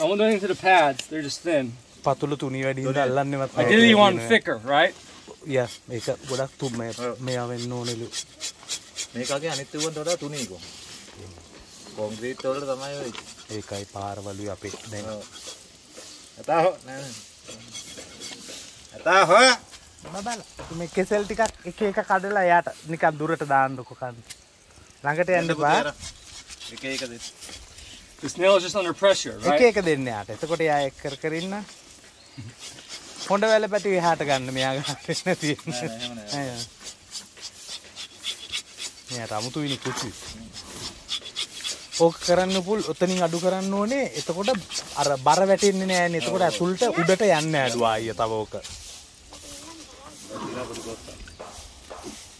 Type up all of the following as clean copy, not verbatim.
I won't do anything to the pads. They're just thin. Ideally, you want thicker, right? Yeah. This nail is just under pressure, right?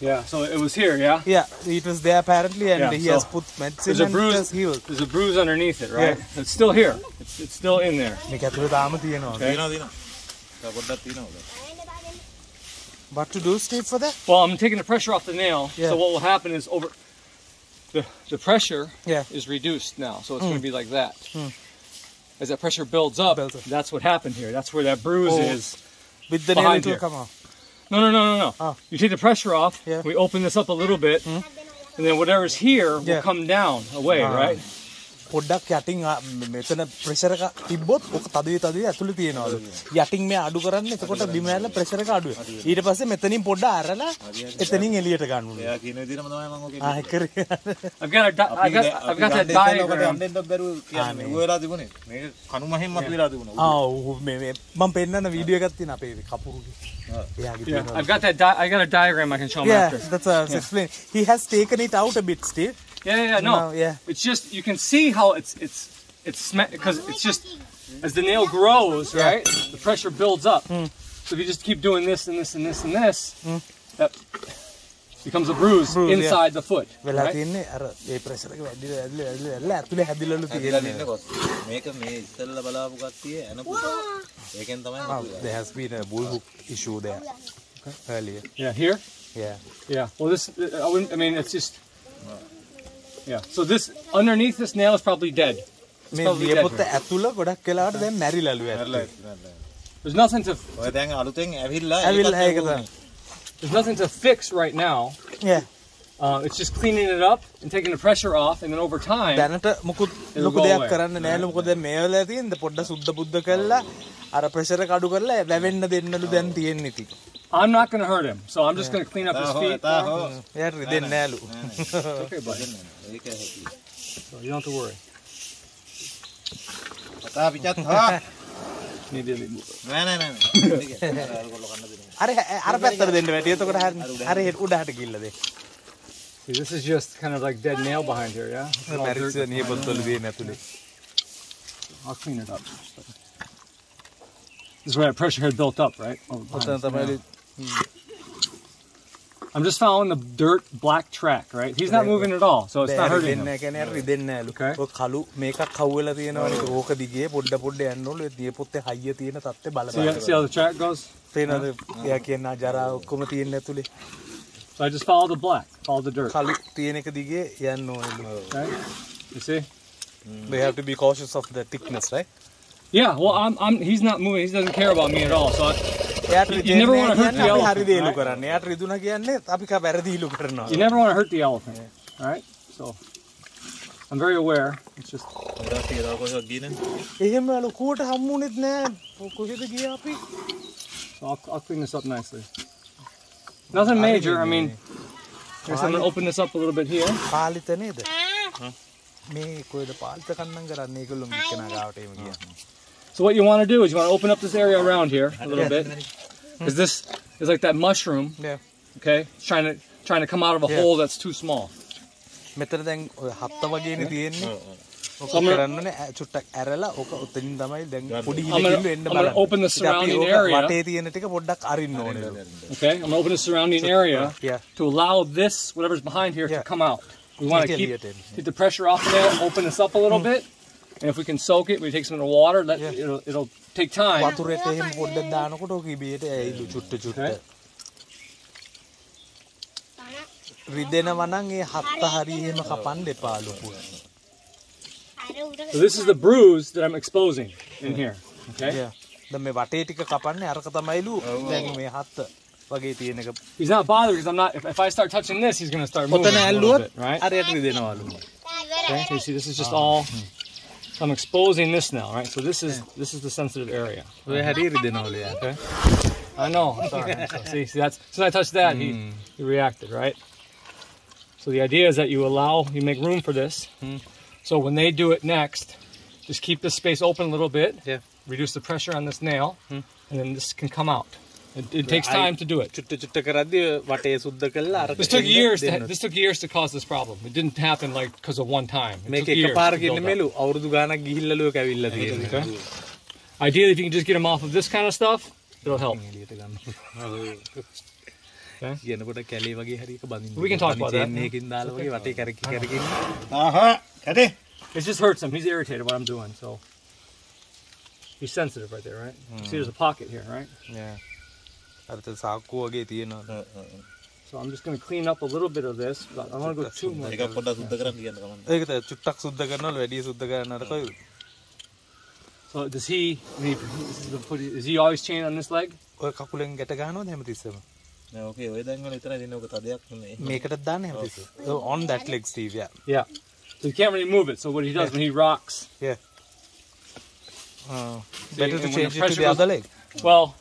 Yeah, so it was here, yeah? Yeah, it was there apparently, and yeah, he has put medicine there's a bruise, and it has healed. There's a bruise underneath it, right? Yeah. It's still here. It's still in there. Okay. What to do, Steve, for that? Well, I'm taking the pressure off the nail, yeah. So what will happen is over the pressure is reduced now, so it's going to be like that. As that pressure builds up, that's what happened here. That's where that bruise is. With the nail, it will come off. No. Oh. You take the pressure off, we open this up a little bit, and then whatever's here will come down away, right? I've got that diagram. I got a diagram I can show him after. That's what I was explaining. He has taken it out a bit, Steve. No. It's just you can see how it's because it's just as the nail grows, right? The pressure builds up. So if you just keep doing this and this and this and this, that becomes a bruise inside the foot. Right? There has been a bull hook issue there earlier. Yeah, here. Yeah. Yeah. Well, this I wouldn't. I mean, it's just. Yeah, so this, underneath this nail is probably dead. It's probably dead. There's nothing to... There's nothing to fix right now. Yeah. It's just cleaning it up and taking the pressure off, and then over time, it'll go away. I'm not going to hurt him, so I'm just going to clean up his feet. It's okay, buddy. So you don't have to worry. See, this is just kind of like dead nail behind here, yeah? I'll clean it up. This is where that pressure had built up, right? I'm just following the dirt black track, right? He's not moving at all, so it's not hurting him. Okay. See how the track goes? Yeah. So I just follow the black, follow the dirt. Okay. You see? They have to be cautious of the thickness, right? Yeah, well, he's not moving. He doesn't care about me at all. So you never want to hurt the elephant. Right? You never want to hurt the elephant, right? So I'm very aware. It's just. So I'll clean this up nicely. Nothing major. I mean, I guess I'm gonna open this up a little bit here. So what you want to do is you want to open up this area around here a little bit, because this is like that mushroom. Yeah. Okay. It's trying to come out of a hole that's too small. I'm gonna open the surrounding area. Okay. I'm gonna open the surrounding area to allow this whatever's behind here to come out. We want to keep the pressure off there, open this up a little bit, and if we can soak it, we take some of the water, it'll take time. So this is the bruise that I'm exposing in here. Okay. Yeah. He's not bothered because I'm not. If I start touching this, he's gonna start moving a little bit, right? Okay. You see, this is just all. I'm exposing this now, right? So this is the sensitive area. Okay. I know. Sorry. See, that's since I touched that, he reacted, right? So the idea is that you make room for this. So when they do it next, just keep this space open a little bit. Yeah. Reduce the pressure on this nail, and then this can come out. It takes time to do it. This took years to cause this problem. It didn't happen like because of one time. It took years to okay. Ideally, if you can just get them off of this kind of stuff, it'll help. Okay. We can talk about that. It just hurts him. He's irritated what I'm doing. So he's sensitive right there, right? See, there's a pocket here, right? Yeah. So I'm just going to clean up a little bit of this. I don't want to go too much. So does he? Is he always chained on this leg? On that leg, Steve. Yeah. Yeah. So you can't really move it. So what he does when he rocks? Yeah. Better to change it to the other leg. Well.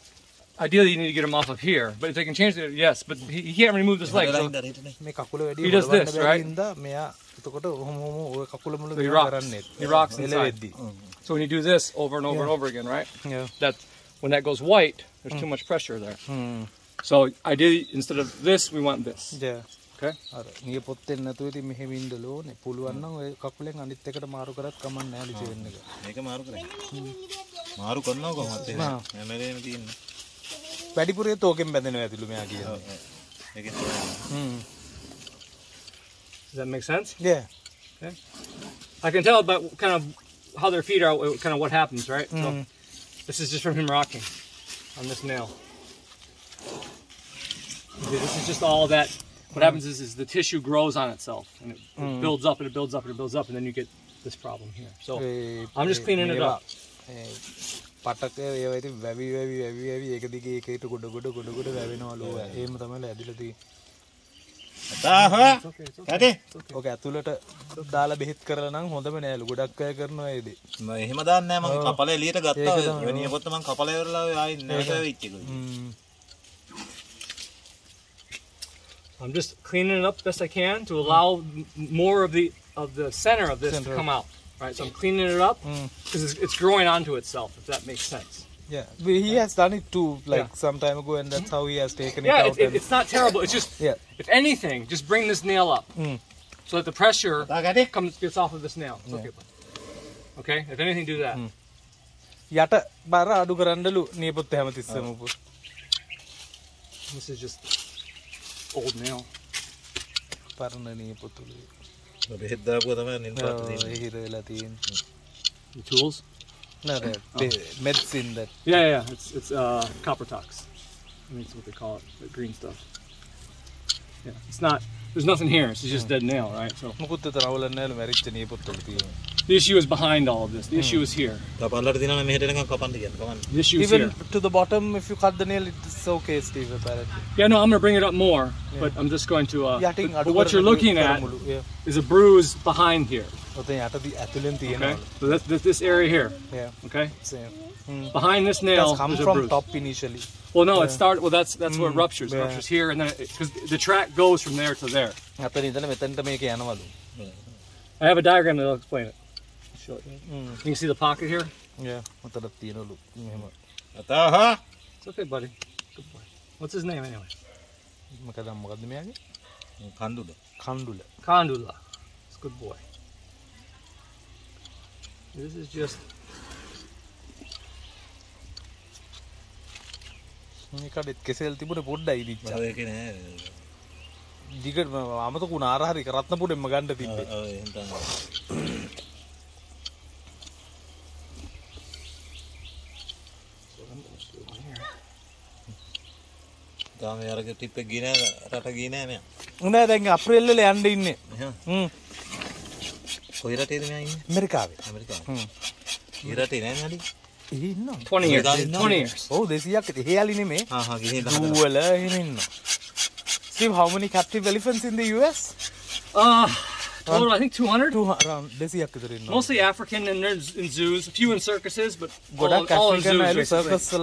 Ideally, you need to get him off of here, but if they can change it, yes. But he can't remove this leg, so he does this, right? So he rocks inside. So when you do this over and over and over again, right? Yeah. That's when that goes white. There's too much pressure there. So ideally, instead of this, we want this. Yeah. Okay. Does that make sense? Yeah. Okay. I can tell by kind of how their feet are, kind of what happens, right? So this is just from him rocking on this nail. This is just all that. What happens is the tissue grows on itself, and it builds up, and it builds up, and it builds up, and then you get this problem here. So I'm just cleaning it up. I'm just cleaning it up best I can to allow more of the center of this to come out. Right, so I'm cleaning it up because it's growing onto itself, if that makes sense. Yeah, he has done it too, like some time ago, and that's how he has taken it out. Yeah, it's not terrible. It's just, if anything, just bring this nail up so that the pressure gets off of this nail. It's okay. Okay, if anything, do that. This is just old nail. The tools? No, the medicine that. Yeah, it's copper tox. I mean, that's what they call it, the green stuff. Yeah, it's not. There's nothing here. It's just dead nail, right? So. The issue is behind all of this. The issue is here. The issue is even here. To the bottom, if you cut the nail, it's okay, Steve, apparently. Yeah, no, I'm going to bring it up more, but I'm just going to... but what you're looking at is a bruise behind here. Okay? So this area here. Yeah. Okay? Same. Behind this nail, it comes from top initially. Well, no, it started... Well, that's where it ruptures. It ruptures here, and then... Because the track goes from there to there. I have a diagram that will explain it. You can see the pocket here? Yeah. It's okay, buddy. Good boy. What's his name, anyway? Kandula. Kandula. It's a good boy. This is just... So you're America. America. 20 years. 20 years. Oh, this is Steve, how many captive elephants in the US? Total, I think 200. Mostly African and in zoos, a few in circuses, but all in zoos.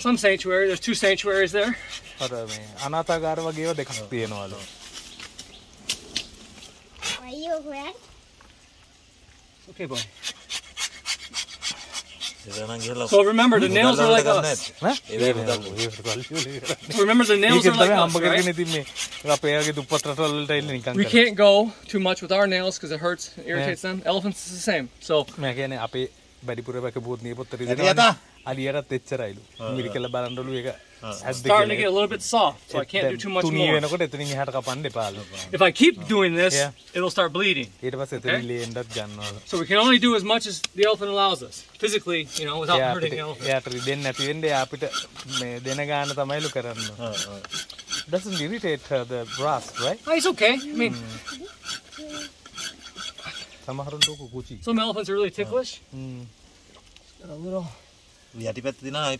Some sanctuary. There's 2 sanctuaries there. Okay, boy. So remember, the nails are like us. Remember, the nails are like us, right? We can't go too much with our nails because it hurts and irritates them. Elephants is the same. So. It's starting to get a little bit soft, so I can't do too much more. If I keep doing this, it'll start bleeding. Okay? So we can only do as much as the elephant allows us, physically, you know, without hurting the elephant. Doesn't irritate the brass, right? Oh, it's okay. I mean, some elephants are really ticklish. Got a little. Yeah, I feel it's cuticles.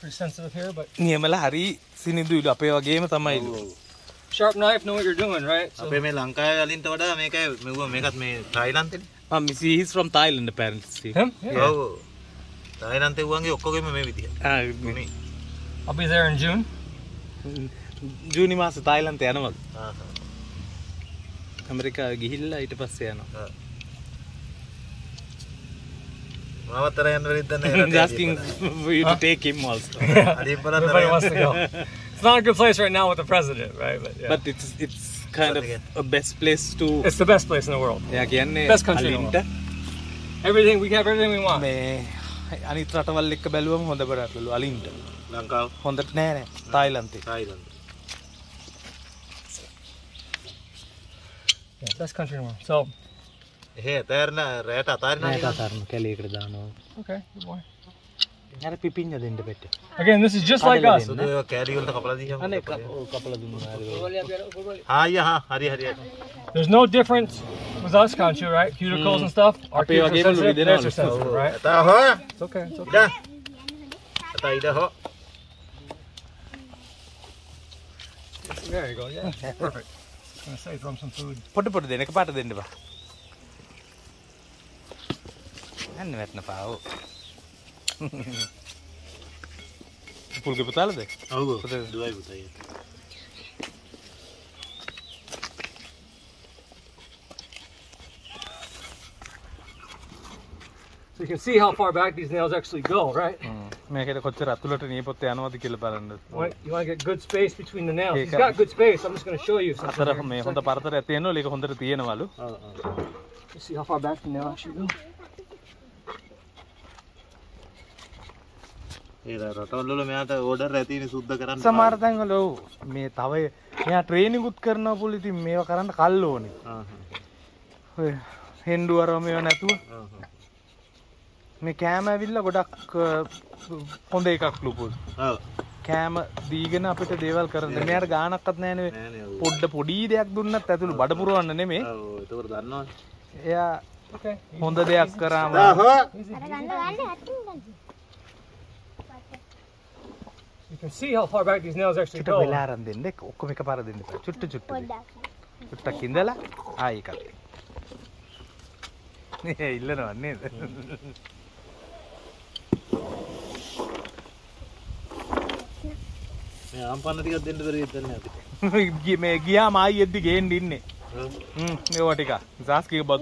Pretty sensitive here, but sharp knife, know what you're doing, right? So... He's from Thailand, apparently. Him? Yeah. I'll be there in June. June is Thailand. America is I'm asking for you to take him also. Everybody wants to go. It's not a good place right now with the president, right? But, but it's kind of a best place to... It's the best place in the world. Yeah, best country in the world. Everything, we have everything we want. Thailand. Yeah, best country in the world. So... Hey, okay, good boy. Again, this is just like us. There's no difference with us, Kanchu, right? Cuticles and stuff. Our cuticles are sensitive, theirs are sensitive, right? It's okay, it's okay. There you go, yeah, perfect. I was going to say, throw them some food. I'm not going to do it. Pulga patala de. Oh, do I bataya? So you can see how far back these nails actually go, right? You want to get good space between the nails. He's got good space. I'm just going to show you something. You see how far back the nail actually goes? You can see how far back these nails actually go. He's asking about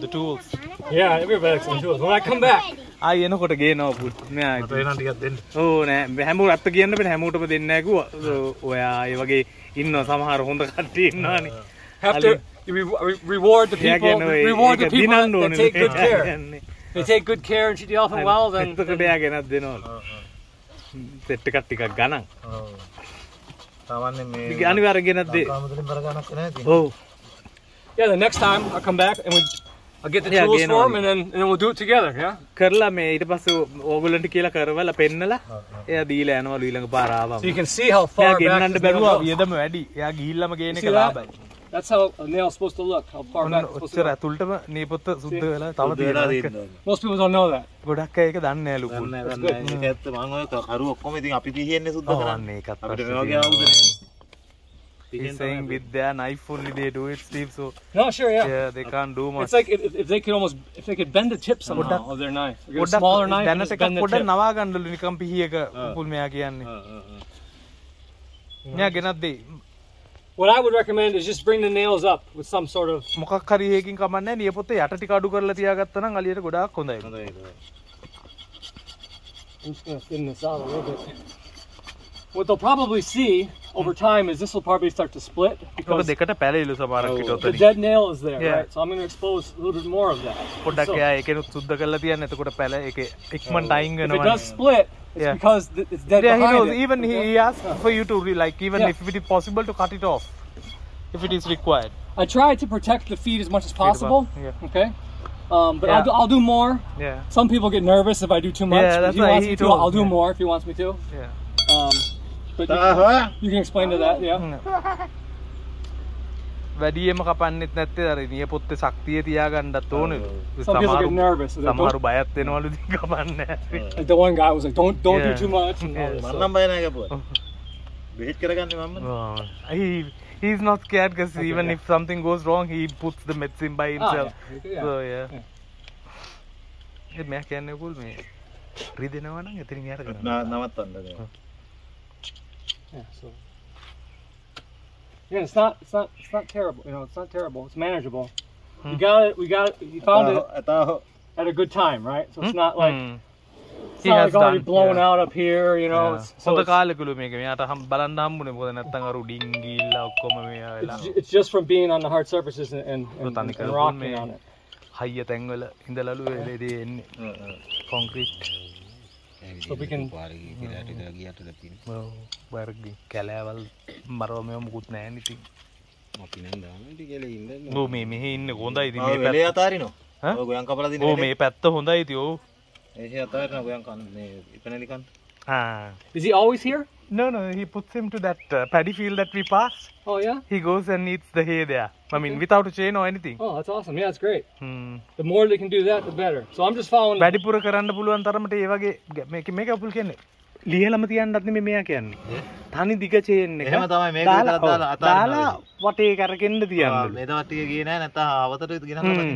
the tools. Yeah, everybody likes some tools. When I come back, I know what again. have to reward the people. Reward the people that take good care. They take good care and treat the elephant well. Then. Oh. Yeah, the next time I'll come back and I'll get the tools for him, and then we'll do it together. Yeah. So you can see how far back this nail was. That's how a nail is supposed to look. How far back it's supposed to look. Most people don't know that. He's saying with their knife only they do it, Steve. So no, sure, yeah. Yeah, they can't do much. It's like if they could bend the tip somehow of their knife. Get a smaller knife. Then they can put a Navagandulu Nikampi. What I would recommend is just bring the nails up with some sort of. I'm just gonna thin this out a little bit. What they'll probably see over time is this will probably start to split because the dead nail is there, right? So I'm going to expose a little bit more of that. So, if it does split, it's because it's dead behind it. Even he asked for you to, if it is possible to cut it off, if it is required. I try to protect the feet as much as possible, okay? I'll do more. Yeah. Some people get nervous if I do too much. Yeah, that's why he told me. I'll do more if he wants me to. Yeah. But you can explain to that, yeah. Some people get nervous. The one guy was like, don't do too much. He's not scared because even if something goes wrong, he puts the medicine by himself. So yeah. Yeah, so yeah, it's not terrible. It's not terrible. It's manageable. You got it. You found it at a good time, right? So it's not like it's not like already blown out up here, It's just from being on the hard surfaces and rocking on it. Concrete. So we can. Is he always here? No, he puts him to that paddy field that we passed. Oh, yeah? He goes and eats the hay there. I mean, without a chain or anything. Oh, that's awesome. Yeah, that's great. The more they can do that, the better. So I'm just following. Padipura karanda puluwan taramata e wage meka pul kenne. Lihelama tiyannath neme meya kiyanne. Thani diga chain එක. එහෙම තමයි මේක විතරක් දාලා අතාරිනවා. වටේ කරකෙන්න තියන්නේ. මේ දවස් ටික ගියේ නැහැ නැත්නම් අවතර ගිනන්න තමයි.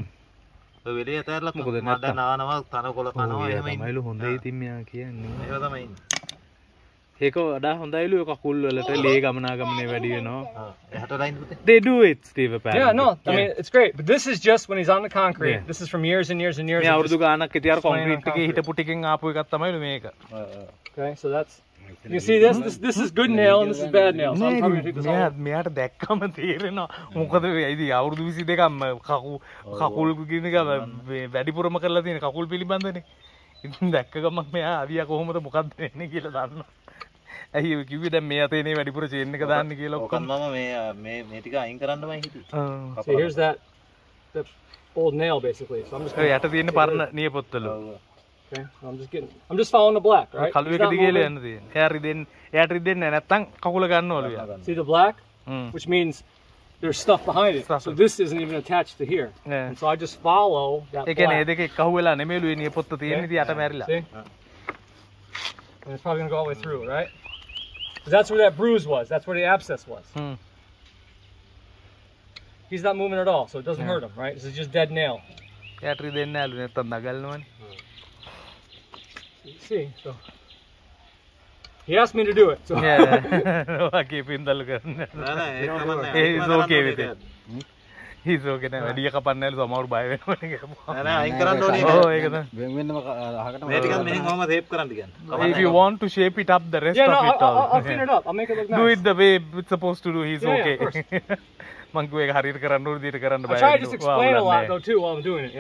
ඔය වෙලේ අතාරලා මොකද නැත්නම් නානවා තනකොළ කනවා එහෙම ඉන්නේ. මයිලු හොඳයි ඉතින් මෙයා කියන්නේ. ඒක තමයි ඉන්නේ. They do it, Steve, apparently. Yeah, no, I mean, it's great. But this is just when he's on the concrete. Yeah. This is from years and years and years. Yeah, okay, so that's... You see this? This is good nail and this is bad nail. So I'm probably going to take this off. You give them me at any very put in the so here's the old nail basically. So I'm just I'm just following the black, right? See the black? Which means there's stuff behind it. So this isn't even attached to here. And so I just follow that black. See? And it's probably going to go all the way through, right? Because that's where that bruise was. That's where the abscess was. He's not moving at all, so it doesn't hurt him, right? This is just dead nail. You see, so... He asked me to do it, so... Yeah, I gave him the look. He's okay with it. He's okay. If you want to shape it up, the rest of it all. I'll clean it up. I'll make it look nice. Do it the way it's supposed to do. He's okay. I try to just explain a lot though too while I'm doing it. So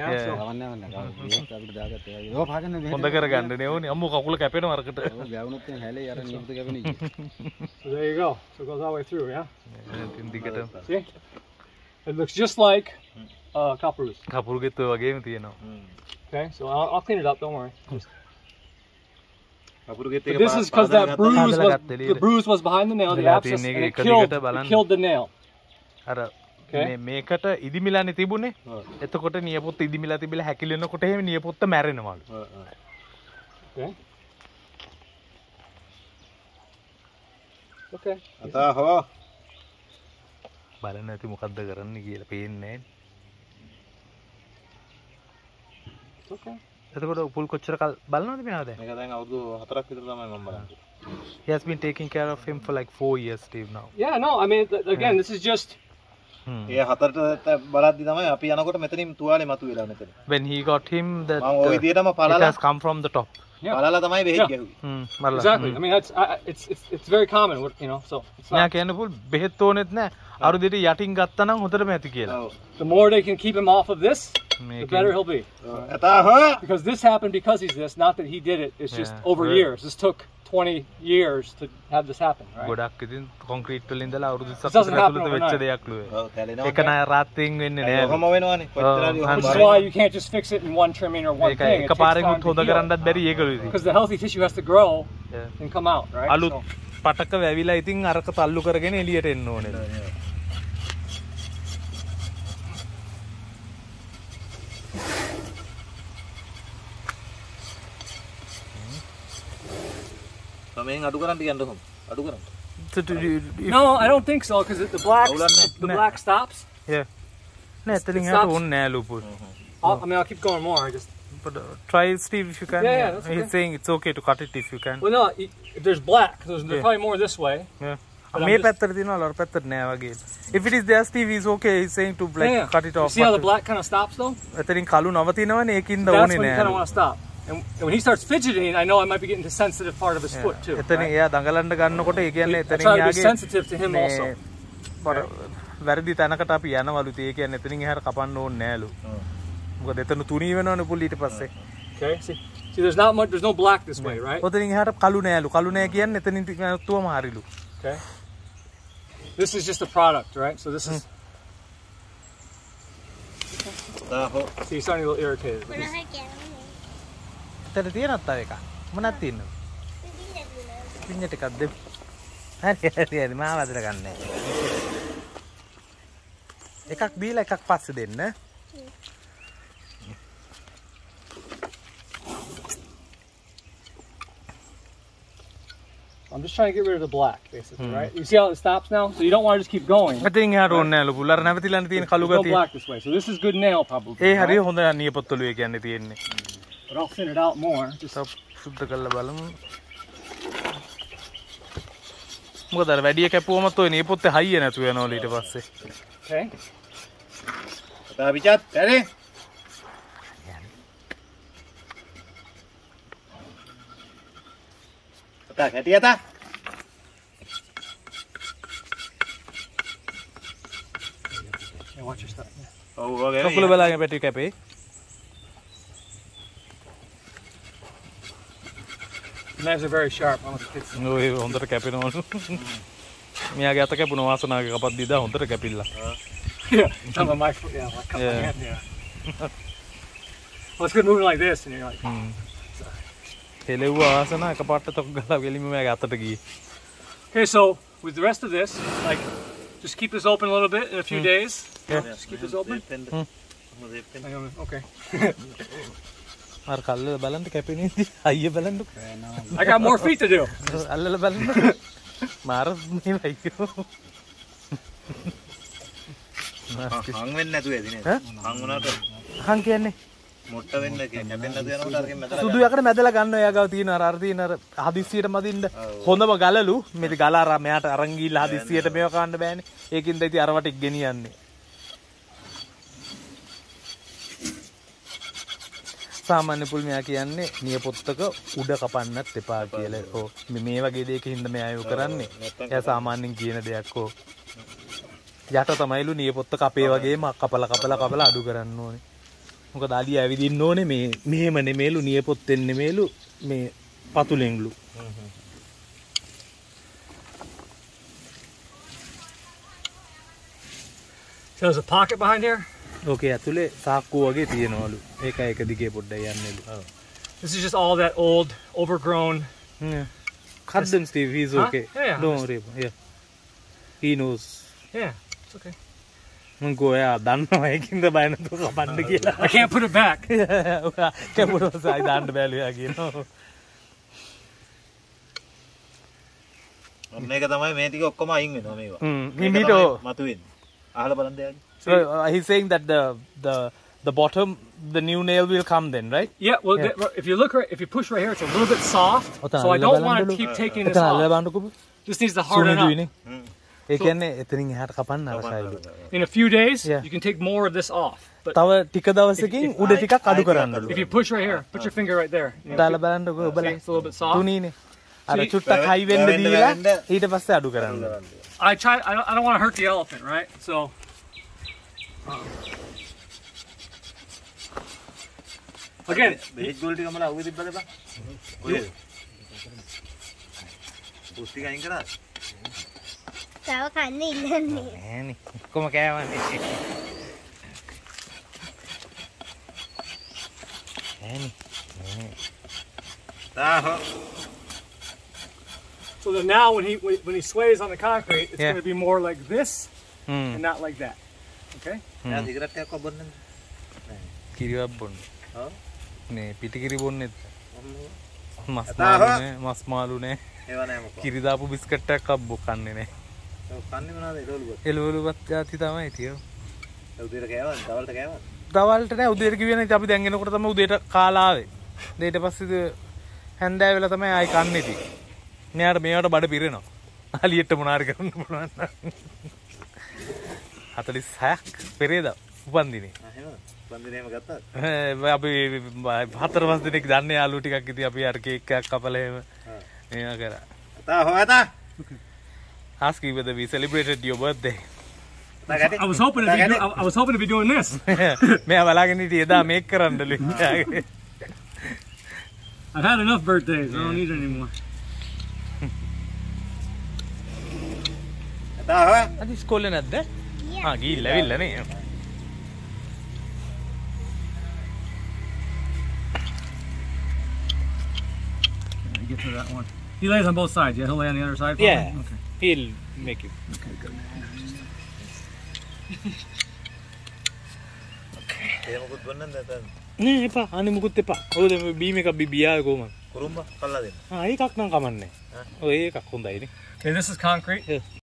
there you go. So it goes all the way through, yeah? See? It looks just like kapurus. Okay, so I'll clean it up, don't worry. But this is because that bruise was, the bruise was behind the nail, the abscess, and it killed the nail. Okay. Okay. Okay. It's okay. He has been taking care of him for like 4 years, Steve, now. Yeah, no, I mean, again, this is just... When he got him, that it has come from the top. Yeah. Exactly. I mean, that's, it's very common, you know, so... It's the more they can keep him off of this, the better he'll be. Because this happened because he's this, not that he did it. It's just over years. This took 20 years to have this happen, right? This doesn't happen overnight. Which is why you can't just fix it in one trimming or one thing. It takes time to heal. Because the healthy tissue has to grow and come out, right? So. No, I don't think so, because the black stops. Yeah. I'll keep going more. Try, Steve, if you can. Yeah, that's okay. He's saying it's okay to cut it if you can. Well, no, if there's black, there's probably more this way. Yeah. If it is there, Steve, he's okay. He's saying to cut it off. You see how the black kind of stops, though? That's when you kind of want to stop. And when he starts fidgeting, I know I might be getting the sensitive part of his foot too. Right? I try to be sensitive to him also. Okay. Okay. See, there's not much. There's no black this way, right? Okay. This is just a product, right? So this is. See, he's starting to get a little irritated. I'm just trying to get rid of the black, basically, right? You see how it stops now? So you don't want to just keep going. Right? There's no black this way. So this is good nail, probably. Right? But I'll thin it out more. Just okay. Yeah, watch your stuff. Oh, okay. Knives are very sharp. I want to fix them. Well, it's good moving like this, and you're like. Okay, so with the rest of this, like, just keep this open a little bit in a few days. Yeah. Just keep this open. Okay. I got more feet to do. Samanipul miyaki anne niyapottaka uda kapannat epa kiyala oh me wage deekin da me ayo karanne ya samaanen kiyana deyak oh යට තමයිලු නියපොත්ත කපේ වගේම කපලා කපලා කපලා අඩු කරන්න ඕනේ. මොකද අලිය ඇවිදින්න ඕනේ මේ මෙහෙම නෙමෙයිලු නියපොත්තෙන් නෙමෙයිලු මේ පතුලෙන්ලු. So there's a pocket behind here? Okay, ඇතුලේ සාක්කුව වගේ තියෙනවලු. ඒක එක දිගේ පොඩ්ඩක් යන්නලු. This is just all that old overgrown. Yeah. Cut them, Steve. He's huh? Okay. Yeah, yeah. Don't worry. Yeah. He knows. Yeah, it's okay. I can't put it back. I can't put it back. I can't put it back. So he's saying that the bottom, the new nail will come then, right? Yeah. Well, yeah. If you look right, if you push right here, it's a little bit soft. So I don't want to keep taking this off. This needs to harden up. So, in a few days, yeah. You can take more of this off. But if you push right here, put your finger right there. You know, it's a little bit soft. I don't want to hurt the elephant, right? So. Again, so then now when he sways on the concrete, it's going to be more like this and not like that. Okay? Ne pitikiri bonnne masmalu ne kiridapu biscuit ekak abbo kanne ne kanne monada elolu bat gathi thamai tiyo udera kæwan dawalta ne udera kiwena ithi api den enokota thamai udera kaala aave ඊට පස්සේ හැන්දෑ වෙලා තමයි ආයි කන්නේ ඉති මෙයාට මේවට බඩ පිරෙනවා අලියට මොනාරි කරන්න පුළුවන් නම් 46ක් පෙරේදා උපන්දිනේ බන්දිනේම ගත්තා. ඒ අපි 4-5 දිනක දන්නේ යාළුව ටිකක් ඉතින් අපි අර කේක් එකක් කපලා එහෙම මේවා කරා. තා හොයතා. Ask you whether we celebrated your birthday. I was hoping to be doing this. මම බලාගෙන හිටියේ එදා මේක කරන්නලු. I've had enough birthdays. I don't need any more. තා හොය. අද ඉස්කෝලේ නැද්ද? ආ ගිහිල්ලා අවිල්ලා නේ. Get to that one. He lays on both sides. Yeah, he'll lay on the other side. Yeah, okay. He'll make you. Okay, good. Okay. Ne, pa. Ani mukut pa. Oh, the beam ka bibiya ko man. Kurumba, kalla din. Ah, ekak nang kamanne. Oh, ekak kundai ne. Okay, this is concrete. Yeah.